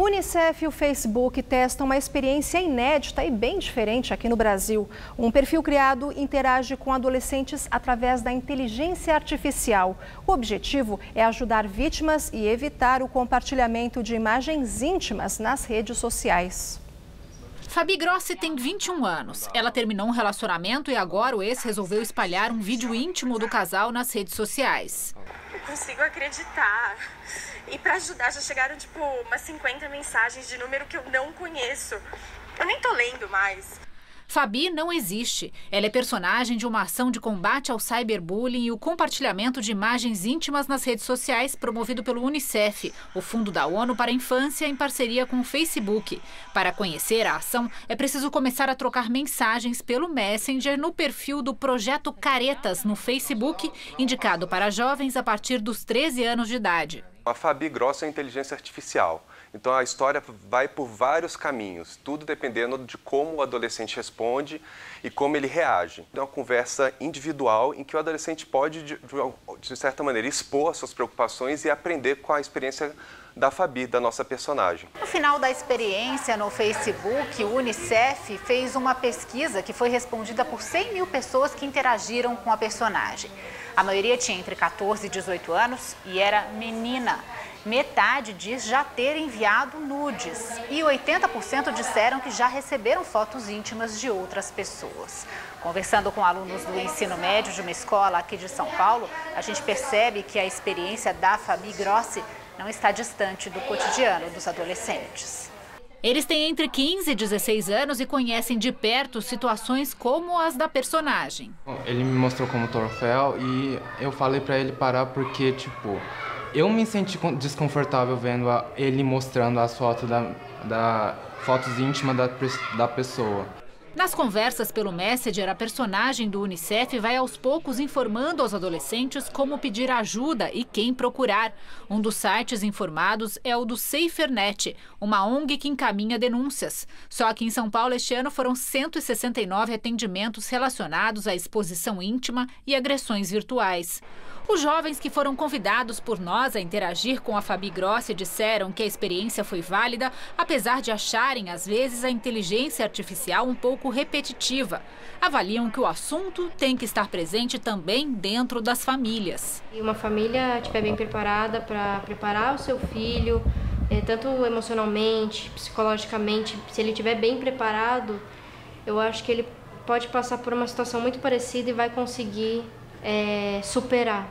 O UNICEF e o Facebook testam uma experiência inédita e bem diferente aqui no Brasil. Um perfil criado interage com adolescentes através da inteligência artificial. O objetivo é ajudar vítimas e evitar o compartilhamento de imagens íntimas nas redes sociais. Fabi Grossi tem 21 anos. Ela terminou um relacionamento e agora o ex resolveu espalhar um vídeo íntimo do casal nas redes sociais. Não consigo acreditar. E pra ajudar, já chegaram tipo umas 50 mensagens de número que eu não conheço. Eu nem tô lendo mais. Fabi não existe. Ela é personagem de uma ação de combate ao cyberbullying e o compartilhamento de imagens íntimas nas redes sociais promovido pelo UNICEF, o Fundo da ONU para a Infância, em parceria com o Facebook. Para conhecer a ação, é preciso começar a trocar mensagens pelo Messenger no perfil do Projeto Caretas no Facebook, indicado para jovens a partir dos 13 anos de idade. A Fabi Grossi é inteligência artificial. Então a história vai por vários caminhos, tudo dependendo de como o adolescente responde e como ele reage. É uma conversa individual em que o adolescente pode, de certa maneira, expor as suas preocupações e aprender com a experiência da Fabi, da nossa personagem. No final da experiência no Facebook, o UNICEF fez uma pesquisa que foi respondida por 100 mil pessoas que interagiram com a personagem. A maioria tinha entre 14 e 18 anos e era menina. Metade diz já ter enviado nudes e 80% disseram que já receberam fotos íntimas de outras pessoas. Conversando com alunos do ensino médio de uma escola aqui de São Paulo, a gente percebe que a experiência da Fabi Grossi não está distante do cotidiano dos adolescentes. Eles têm entre 15 e 16 anos e conhecem de perto situações como as da personagem. Ele me mostrou como troféu e eu falei pra ele parar porque, tipo, eu me senti desconfortável vendo ele mostrando as fotos fotos íntimas da pessoa. Nas conversas pelo Messenger, a personagem do UNICEF vai aos poucos informando aos adolescentes como pedir ajuda e quem procurar. Um dos sites informados é o do SaferNet, uma ONG que encaminha denúncias. Só que em São Paulo este ano foram 169 atendimentos relacionados à exposição íntima e agressões virtuais. Os jovens que foram convidados por nós a interagir com a Fabi Grossi disseram que a experiência foi válida, apesar de acharem, às vezes, a inteligência artificial um pouco repetitiva. Avaliam que o assunto tem que estar presente também dentro das famílias. E uma família estiver bem preparada para preparar o seu filho, tanto emocionalmente, psicologicamente, se ele estiver bem preparado, eu acho que ele pode passar por uma situação muito parecida e vai conseguir superar.